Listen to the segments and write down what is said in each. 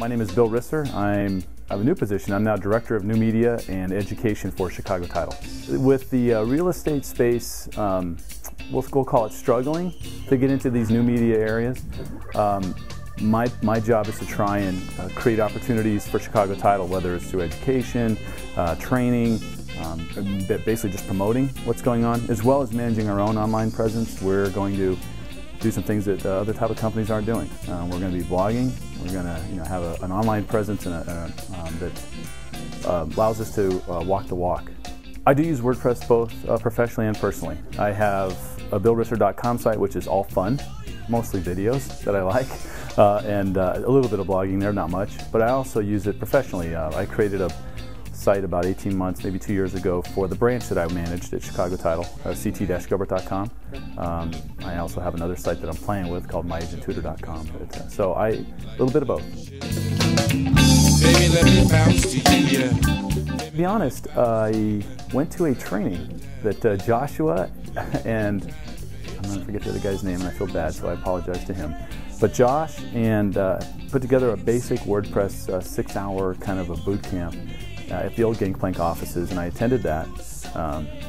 My name is Bill Risser. I have a new position. I'm now Director of New Media and Education for Chicago Title. With the real estate space, we'll call it struggling to get into these new media areas, my job is to try and create opportunities for Chicago Title, whether it's through education, training, basically just promoting what's going on, as well as managing our own online presence. We're going to do some things that other type of companies aren't doing. We're going to be blogging. We're going to have an online presence and that allows us to walk the walk. I do use WordPress both professionally and personally. I have a BillRisser.com site, which is all fun, mostly videos that I like, and a little bit of blogging there, not much. But I also use it professionally. I created a site about 18 months, maybe 2 years ago, for the branch that I managed at Chicago Title, ct-gilbert.com. I also have another site that I'm playing with called myagenttutor.com. So a little bit of both. To be honest, I went to a training that Joshua and I'm going to forget the other guy's name, and I feel bad, so I apologize to him. But Josh and put together a basic WordPress 6-hour kind of a boot camp at the old Gangplank offices, and I attended that.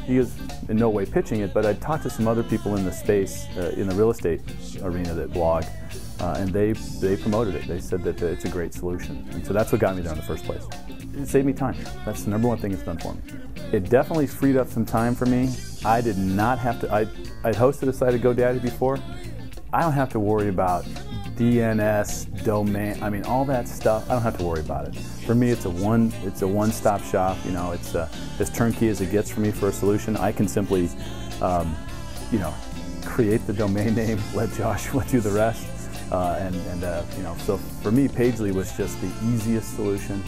He was in no way pitching it, but I talked to some other people in the space, in the real estate arena that blog, and they promoted it. They said that it's a great solution, and so that's what got me there in the first place. It saved me time. That's the #1 thing it's done for me. It definitely freed up some time for me. I did not have to, I'd hosted a site at GoDaddy before. I don't have to worry about DNS, domain, I mean, all that stuff. I don't have to worry about it. For me, it's a one-stop shop. You know, it's as turnkey as it gets for me for a solution. I can simply, you know, create the domain name, let Joshua do the rest, and you know. So for me, Pagely was just the easiest solution.